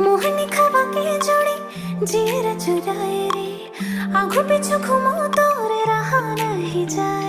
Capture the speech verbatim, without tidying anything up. मोहनी खवा के जोड़ी जीर चुराए रे आँखों पे चुखमो तोरे रहा नहीं जाए।